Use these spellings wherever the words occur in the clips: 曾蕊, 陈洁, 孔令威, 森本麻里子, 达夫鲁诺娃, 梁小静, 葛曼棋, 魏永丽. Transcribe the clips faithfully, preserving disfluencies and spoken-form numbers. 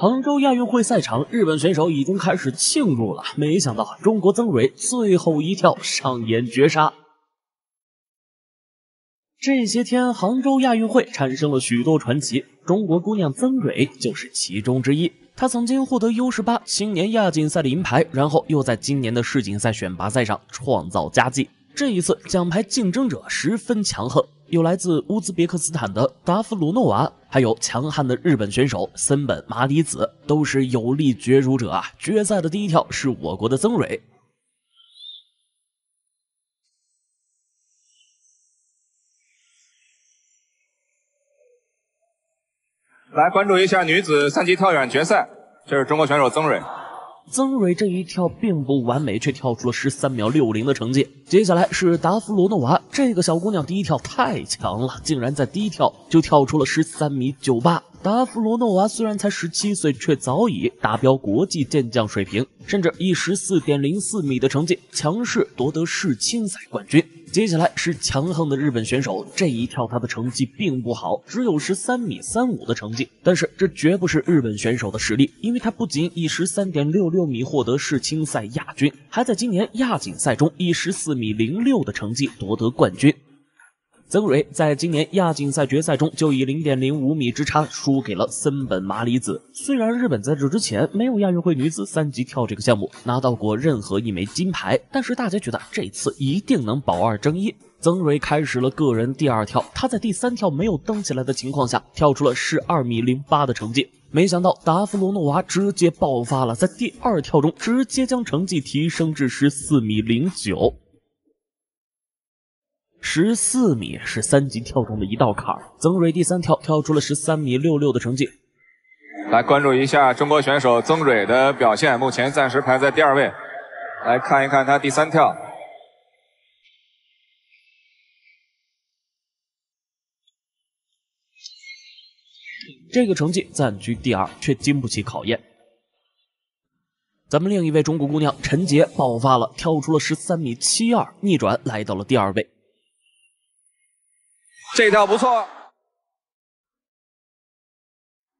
杭州亚运会赛场，日本选手已经开始庆祝了。没想到中国曾蕊最后一跳上演绝杀。这些天，杭州亚运会产生了许多传奇，中国姑娘曾蕊就是其中之一。 他曾经获得 U 十八 青年亚锦赛的银牌，然后又在今年的世锦赛选拔赛上创造佳绩。这一次奖牌竞争者十分强横，有来自乌兹别克斯坦的达夫鲁诺娃，还有强悍的日本选手森本麻里子，都是有力角逐者啊！决赛的第一跳是我国的曾蕊。 来关注一下女子三级跳远决赛，这是中国选手曾蕊。曾蕊这一跳并不完美，却跳出了十三秒六零的成绩。接下来是达夫罗诺娃，这个小姑娘第一跳太强了，竟然在第一跳就跳出了十三米九八。达夫罗诺娃虽然才十七岁，却早已达标国际健将水平，甚至以 十四点零四米的成绩强势夺得世青赛冠军。 接下来是强横的日本选手，这一跳他的成绩并不好，只有十三米三五的成绩。但是这绝不是日本选手的实力，因为他不仅以 十三点六六米获得世青赛亚军，还在今年亚锦赛中以十四米零六的成绩夺得冠军。曾蕊在今年亚锦赛决赛中就以 零点零五米之差输给了森本麻里子。虽然日本在这之前没有亚运会女子三级跳这个项目拿到过任何一枚金牌，但是大家觉得这次一定能保二争一。曾蕊开始了个人第二跳，她在第三跳没有蹬起来的情况下跳出了十二米零八的成绩。没想到达夫罗诺娃直接爆发了，在第二跳中直接将成绩提升至十四米零九。 十四米是三级跳中的一道坎儿。曾蕊第三跳跳出了十三米六六的成绩。来关注一下中国选手曾蕊的表现，目前暂时排在第二位。来看一看她第三跳。这个成绩暂居第二，却经不起考验。 咱们另一位中国姑娘陈洁爆发了，跳出了十三米七二，逆转来到了第二位。这跳不错。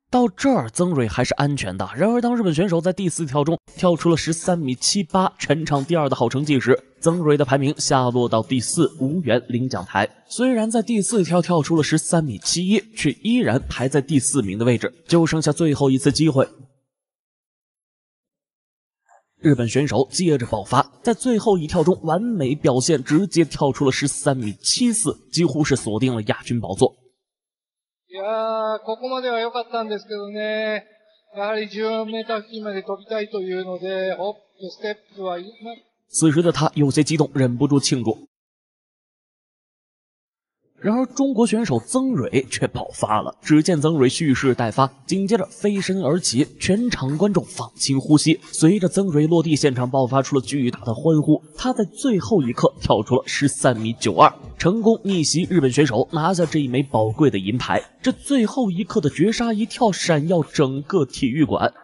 到这儿，曾蕊还是安全的。然而，当日本选手在第四跳中跳出了十三米七八，全场第二的好成绩时，曾蕊的排名下落到第四，无缘领奖台。虽然在第四跳跳出了十三米七一，却依然排在第四名的位置，就剩下最后一次机会。 日本选手接着爆发，在最后一跳中完美表现，直接跳出了十三米七四，几乎是锁定了亚军宝座。いや、ここまでは良かったんですけどね。やはりじゅうよんメーター付近まで飛びたいというので、ホップステップは。此时的他有些激动，忍不住庆祝。 然而，中国选手曾蕊却爆发了。只见曾蕊蓄势待发，紧接着飞身而起，全场观众放轻呼吸。随着曾蕊落地，现场爆发出了巨大的欢呼。她在最后一刻跳出了十三米九二，成功逆袭日本选手，拿下这一枚宝贵的银牌。这最后一刻的绝杀一跳，闪耀整个体育馆。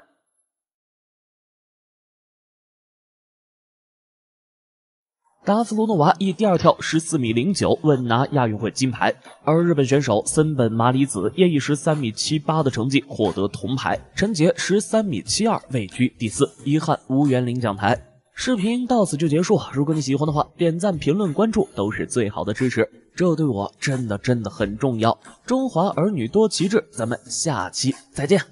达夫罗诺娃以第二跳十四米零九稳拿亚运会金牌，而日本选手森本麻里子也以十三米七八的成绩获得铜牌，陈洁十三米七二位居第四，遗憾无缘领奖台。视频到此就结束，如果你喜欢的话，点赞、评论、关注都是最好的支持，这对我真的真的很重要。中华儿女多奇志，咱们下期再见。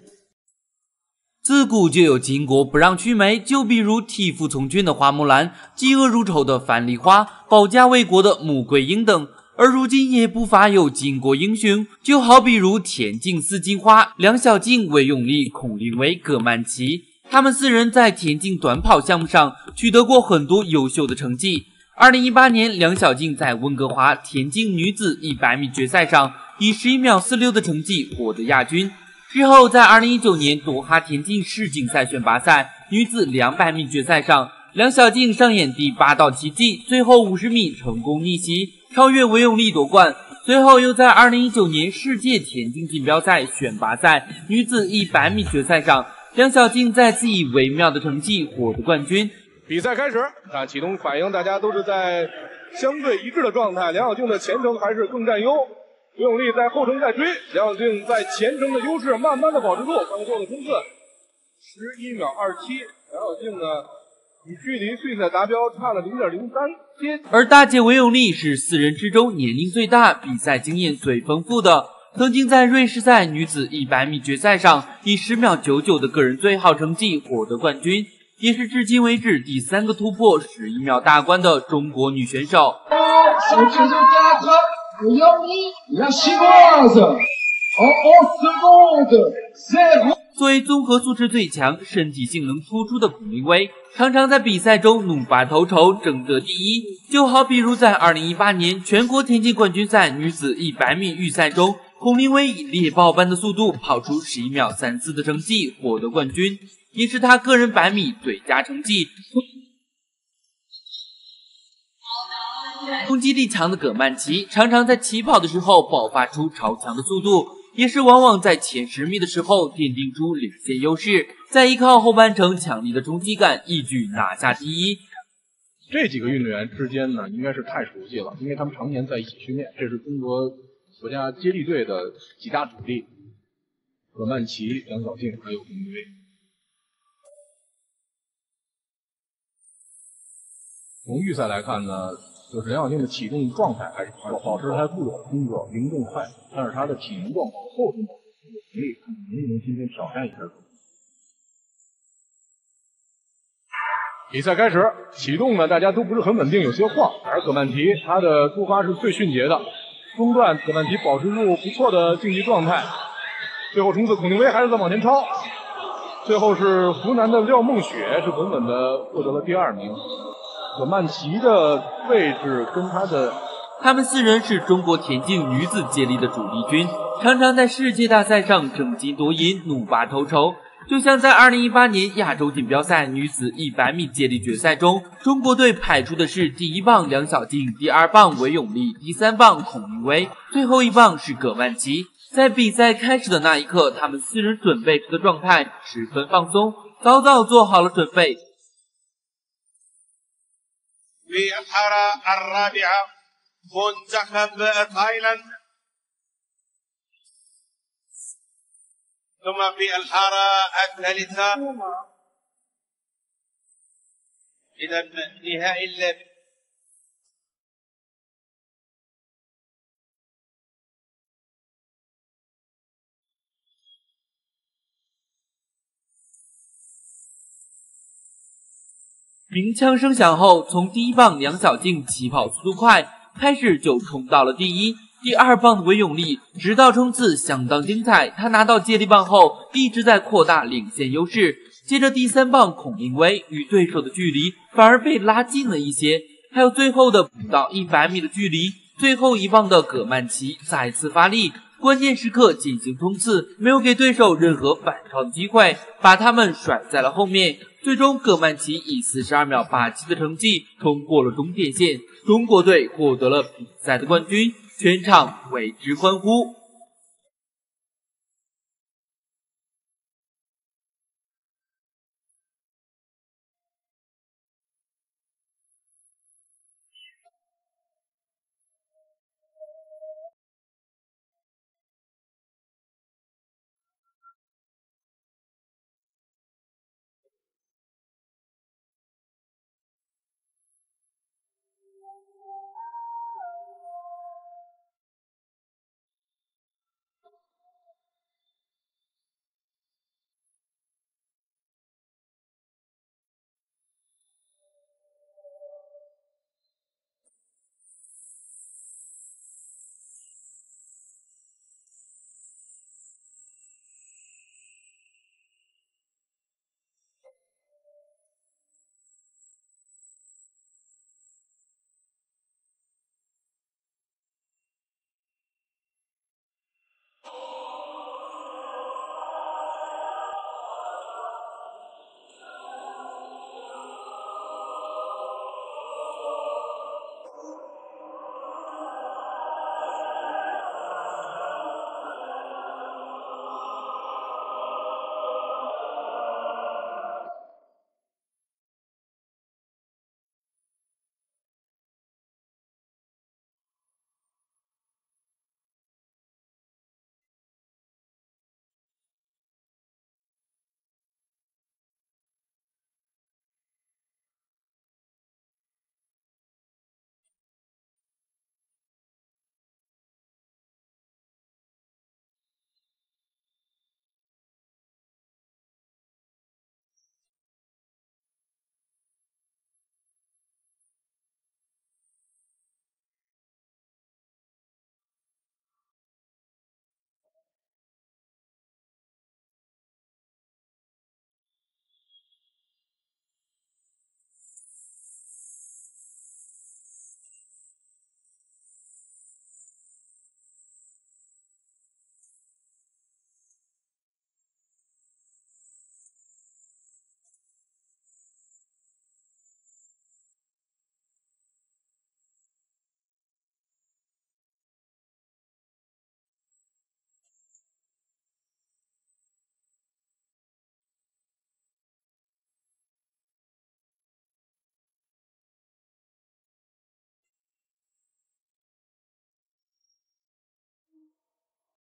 自古就有秦国不让须眉，就比如替父从军的花木兰，嫉恶如仇的樊梨花，保家卫国的穆桂英等。而如今也不乏有巾帼英雄，就好比如田径四金花梁小静、魏永丽、孔令威、葛曼棋，他们四人在田径短跑项目上取得过很多优秀的成绩。二零一八年，梁小静在温哥华田径女子一百米决赛上以十一秒四六的成绩获得亚军。 之后，在二零一九年多哈田径世锦赛选拔赛女子两百米决赛上，梁小静上演第八道奇迹，最后五十米成功逆袭，超越韦永丽夺冠。随后又在二零一九年世界田径锦标赛选拔赛女子一百米决赛上，梁小静再次以微妙的成绩获得冠军。比赛开始，那启动反应大家都是在相对一致的状态，梁小静的前程还是更占优。 韦永丽在后程在追，梁小静在前程的优势慢慢的保持住，刚做的冲刺十一秒二七，白晓静呢与距离最赛达标差了零点零三天。而大姐维永利是四人之中年龄最大、比赛经验最丰富的，曾经在瑞士赛女子一百米决赛上以十秒九九的个人最好成绩获得冠军，也是至今为止第三个突破十一秒大关的中国女选手。 作为综合素质最强、身体性能突出的孔令威，常常在比赛中怒发头筹，争得第一。就好比如在二零一八年全国田径冠军赛女子一百米预赛中，孔令威以猎豹般的速度跑出十一秒三四的成绩获得冠军，也是她个人百米最佳成绩。 攻击力强的葛曼棋常常在起跑的时候爆发出超强的速度，也是往往在前十米的时候奠定出领先优势，再依靠后半程强力的冲击感一举拿下第一。这几个运动员之间呢，应该是太熟悉了，因为他们常年在一起训练，这是中国国家接力队的几大主力：葛曼棋、梁晓静还有孔令威。 从预赛来看呢，就是梁晓静的启动状态还是不错，保持她固有的风格，灵动快，但是她的体能状况、后天能力，能不能今天挑战一下？比赛开始，启动呢，大家都不是很稳定，有些晃。而葛曼棋她的出发是最迅捷的，中段葛曼棋保持住不错的竞技状态，最后冲刺孔令威还是在往前超，最后是湖南的廖梦雪是稳稳的获得了第二名。 葛曼棋的位置跟她的，他们四人是中国田径女子接力的主力军，常常在世界大赛上争金夺银，怒发头筹。就像在二零一八年亚洲锦标赛女子一百米接力决赛中，中国队派出的是第一棒梁晓静，第二棒韦永利，第三棒孔令威，最后一棒是葛曼棋。在比赛开始的那一刻，他们四人准备时的状态十分放松，早早做好了准备。 في الحارة الرابعة منتخب تايلاند، ثم في الحارة الثالثة. إذا نهائي اللعب.鸣枪声响后，从第一棒梁晓静起跑速度快，开始就冲到了第一。第二棒的韦永利，直到冲刺相当精彩，他拿到接力棒后一直在扩大领先优势。接着第三棒孔令威与对手的距离反而被拉近了一些，还有最后的不到一百米的距离。最后一棒的葛曼棋再次发力，关键时刻进行冲刺，没有给对手任何反超的机会，把他们甩在了后面。 最终，葛曼棋以四十二秒八七的成绩冲过了终点线，中国队获得了比赛的冠军，全场为之欢呼。